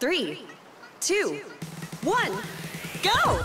3, 2, 1, go!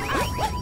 Oh!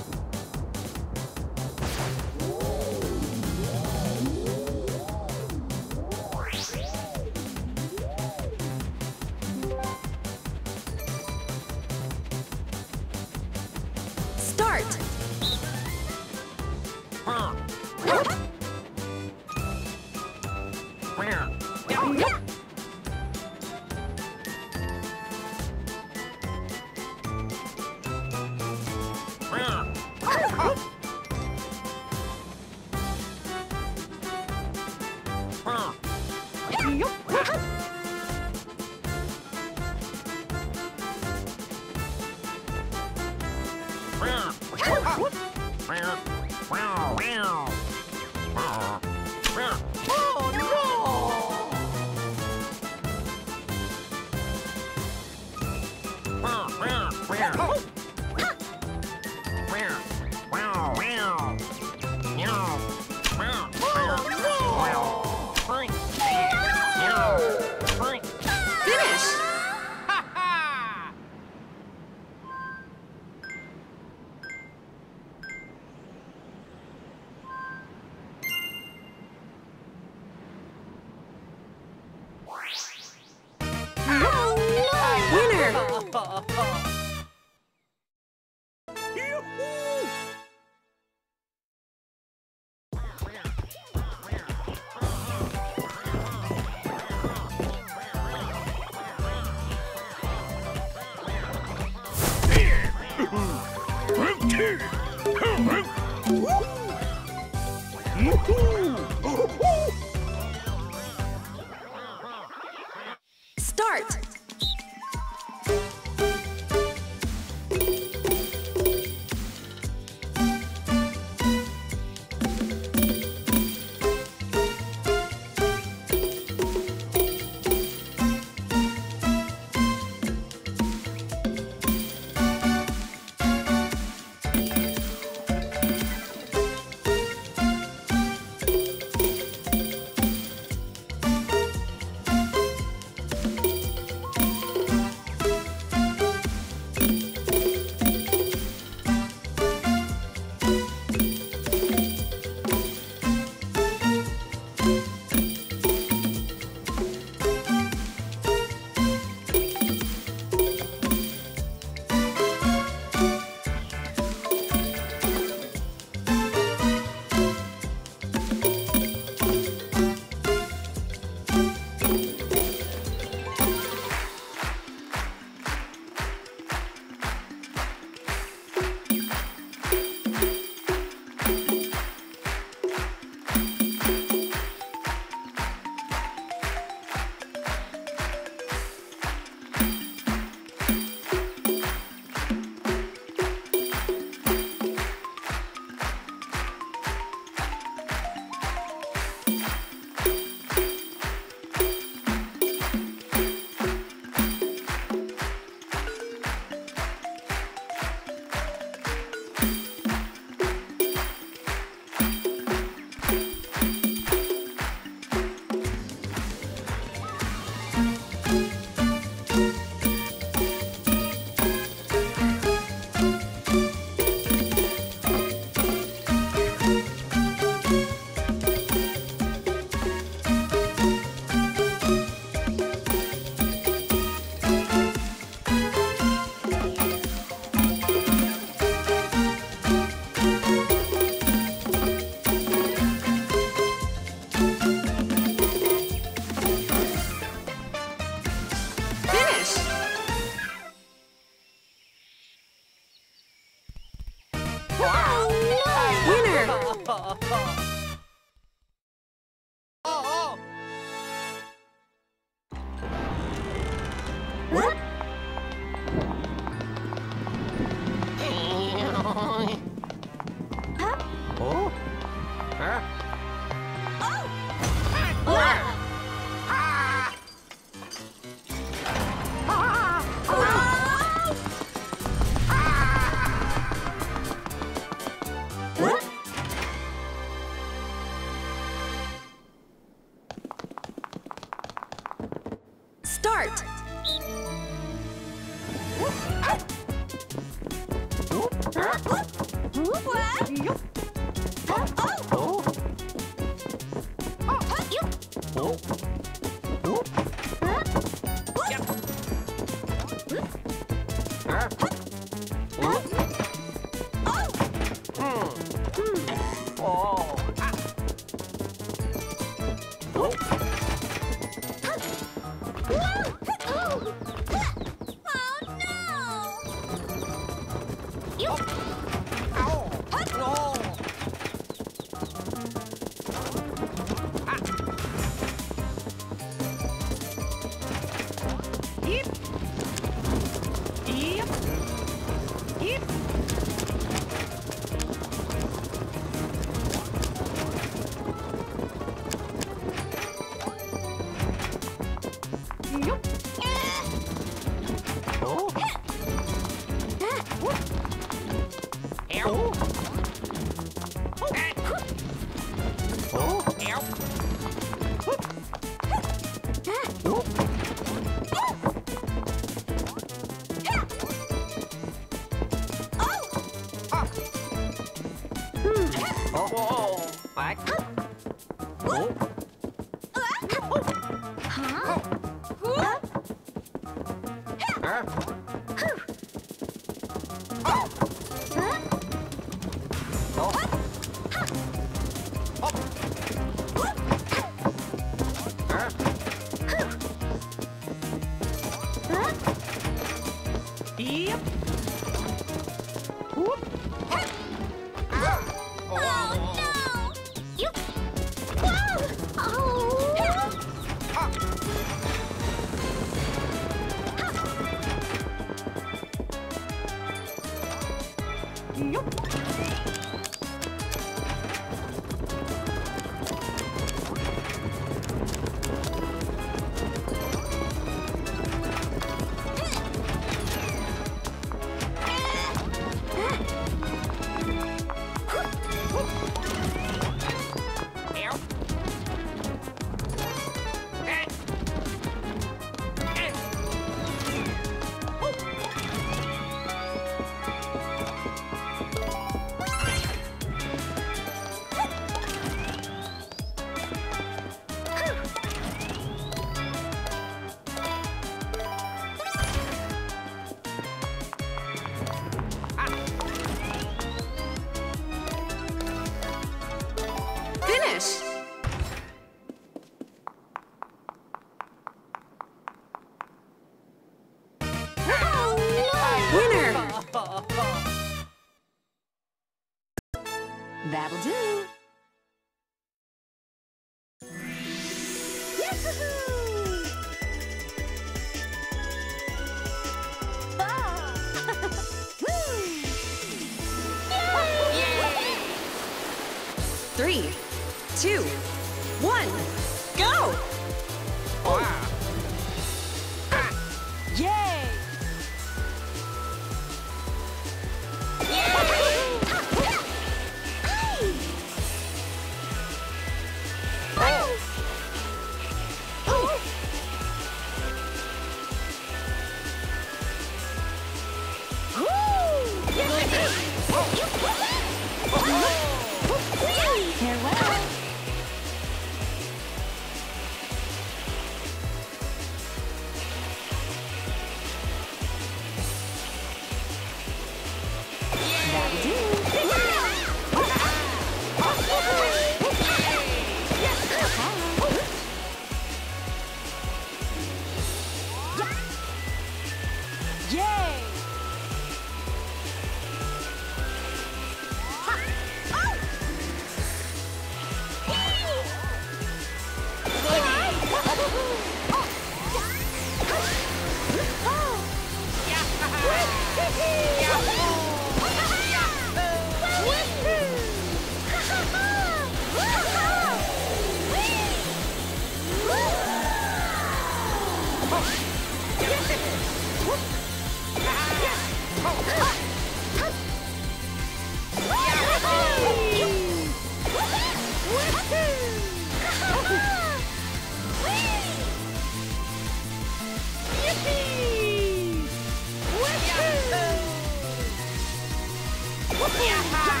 Yeah.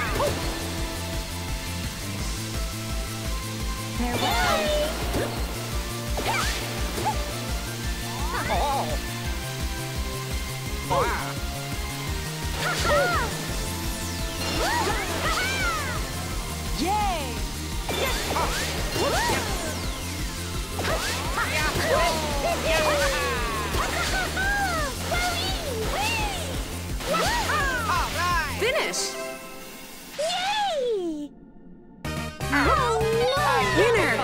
Finish! Yay! Oh, no! Winner!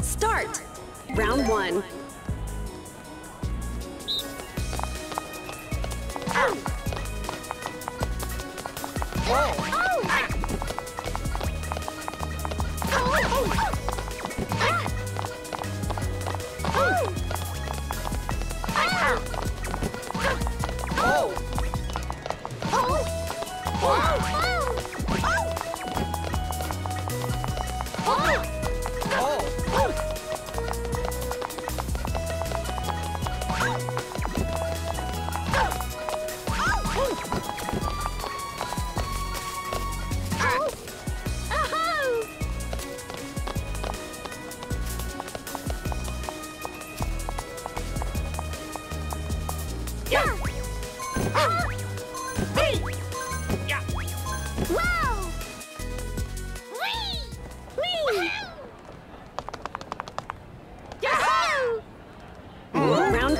Start! Round one.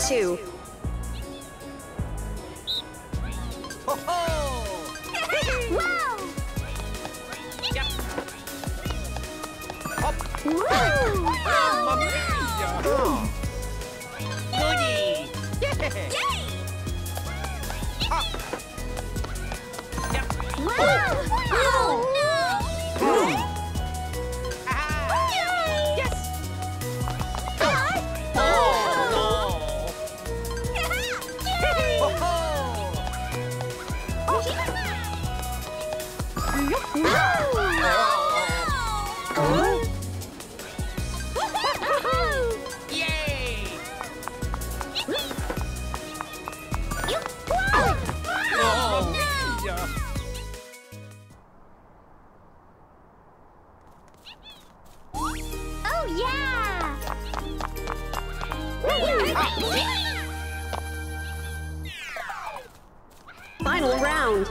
Two. Final round.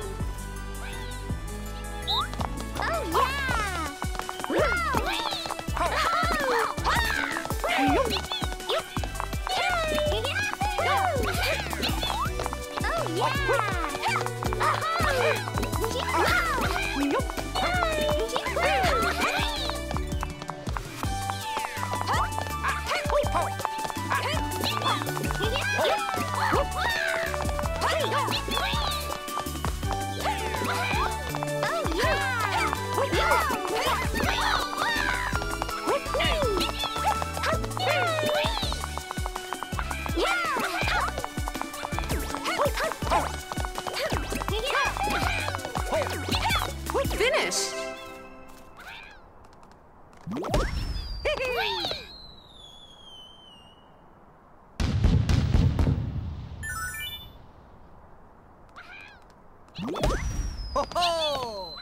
Oh,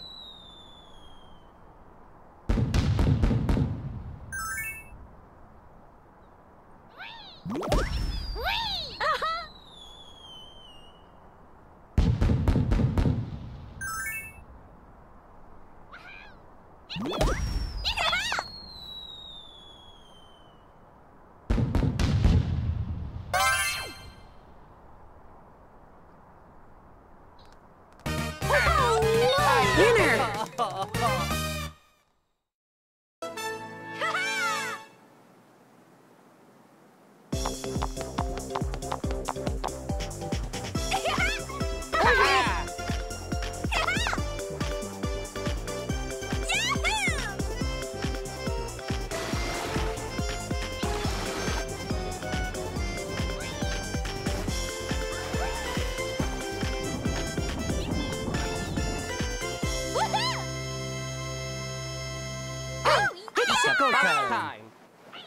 time.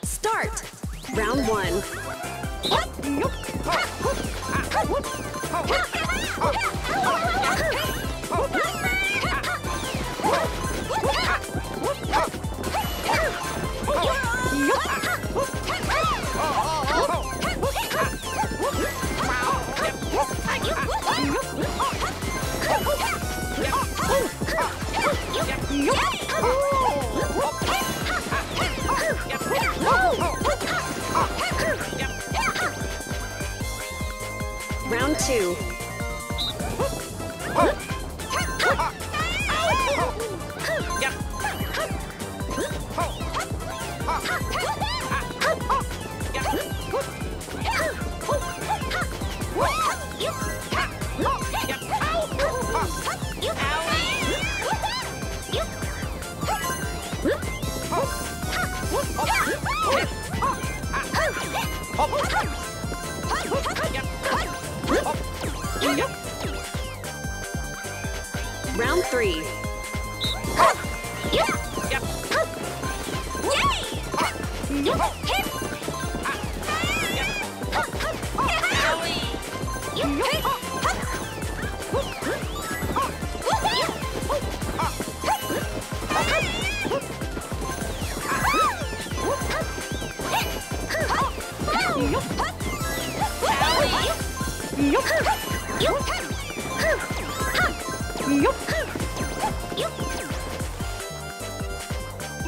Start. Round one. Round two. Round three.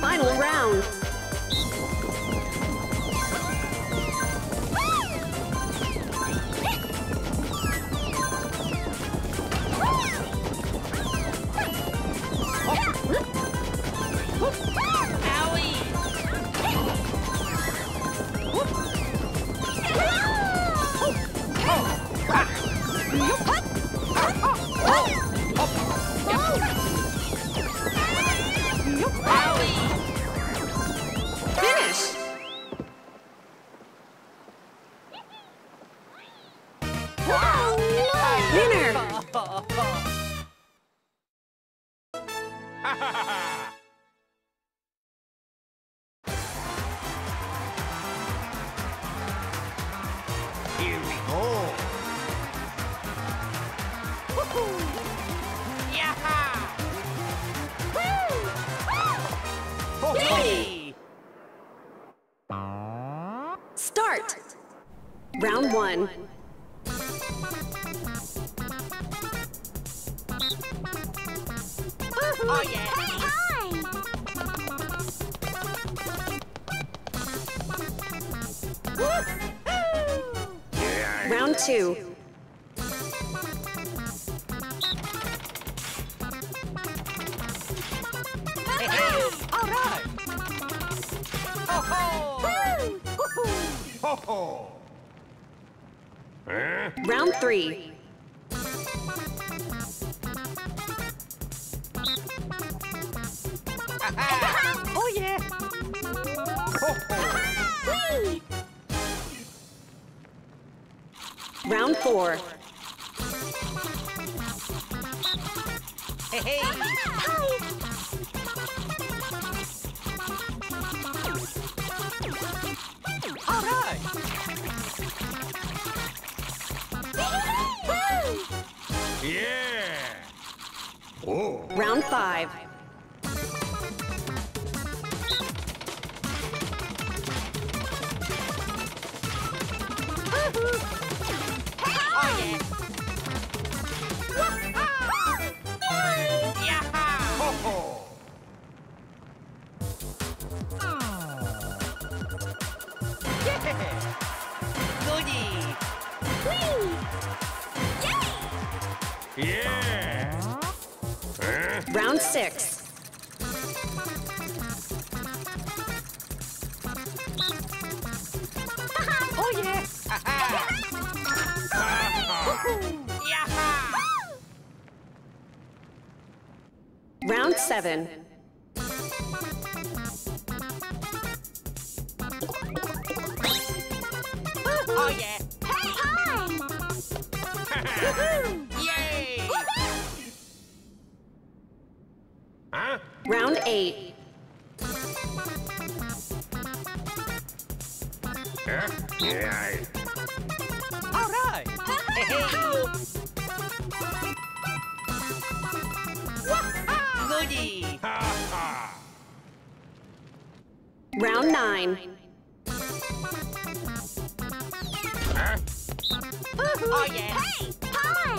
Final round. Start. Round one. Oh yeah. Hi. Round two. Round three. Oh yeah. Round four. Hey. All right. Yeah. Oh. Round five. Yeah. Round six. Oh yeah. Round seven. Oh yeah. Hey, yay! Huh? Round eight. Yeah. All right. Goody. Round 9. Huh? Oh yeah. Hey. Hi.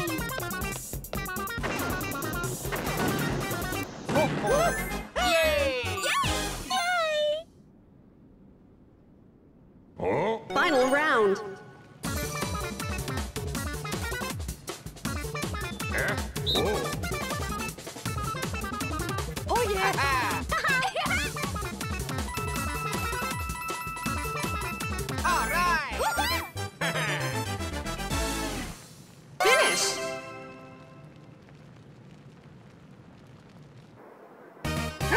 Oh. Final round. Oh yeah! All right! Finish! Oh,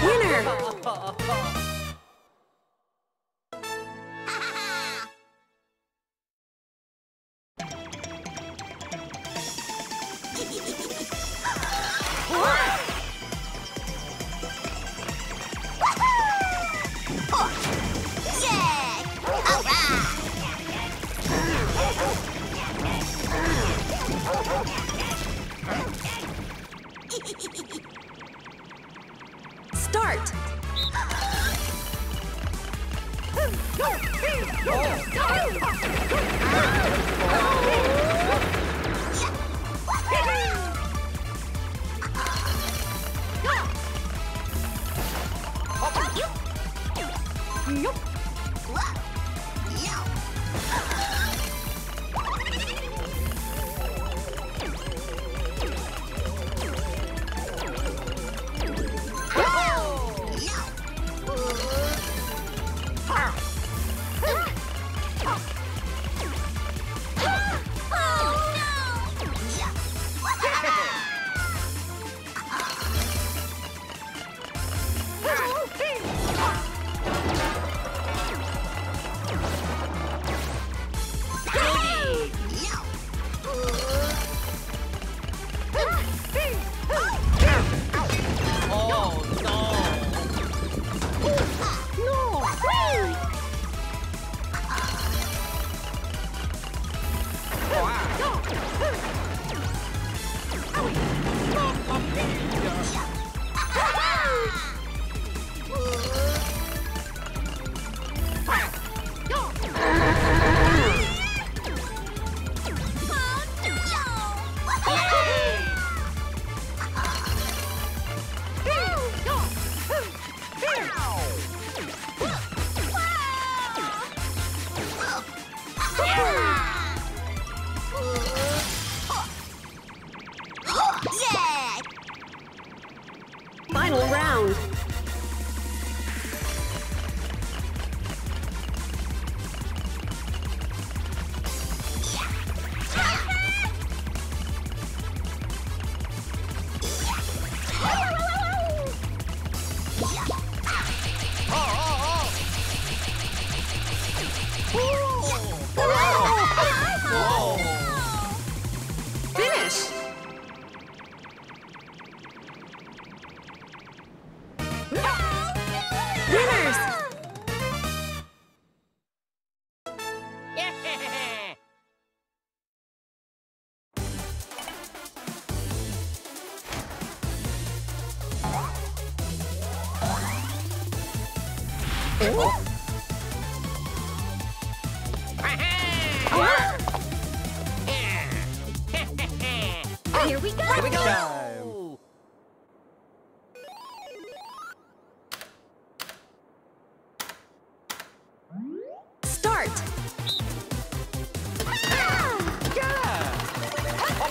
no. Winner! Start. Here we go! Start! Oh,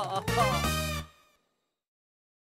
Oh, no! Winner!